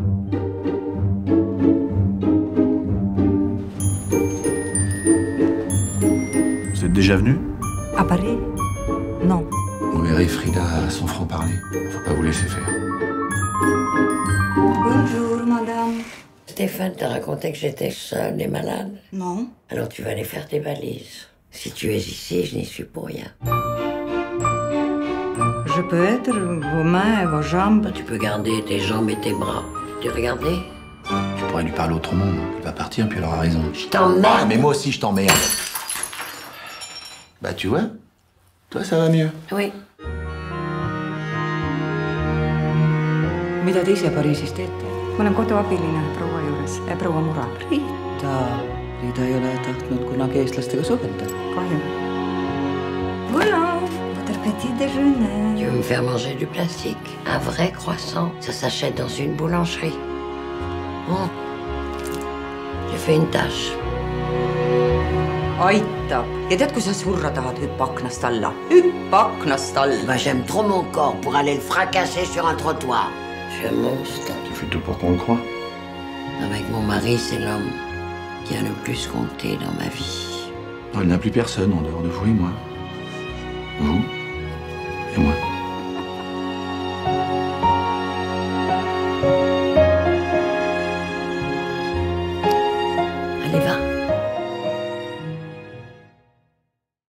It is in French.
Vous êtes déjà venu? À Paris? Non. On verrait Frida à son franc-parler. Faut pas vous laisser faire. Bonjour, madame. Stéphane t'a raconté que j'étais seule et malade? Non. Alors tu vas aller faire tes valises. Si tu es ici, je n'y suis pour rien. Je peux être vos mains et vos jambes. Tu peux garder tes jambes et tes bras. Tu regardais? Tu pourrais lui parler autrement. Il va partir, puis elle aura raison. Je t'emmerde! Ah, mais moi aussi, je t'emmerde. Bah tu vois, toi ça va mieux. Oui. Mitä te pari siis teette? Mä olen kotoapillinen proua juures ja proua Mura. Frida ei ole tahtnut kunagi eestlastega suhelda. Kahju. Voilà, votre petit déjeuner. Tu veux me faire manger du plastique? Un vrai croissant, ça s'achète dans une boulangerie. Bon, j'ai fait une tâche. Aitab. Ja tead, kui sa surra tahad, Hupok Nastalla. Hupok Nastalla. Bah, j'aime trop mon corps pour aller le fracasser sur un trottoir. Je suis un monstre. Tu fais tout pour qu'on le croie. Avec mon mari, c'est l'homme qui a le plus compté dans ma vie. Elle n'a plus personne en dehors de vous et moi. Vous et moi.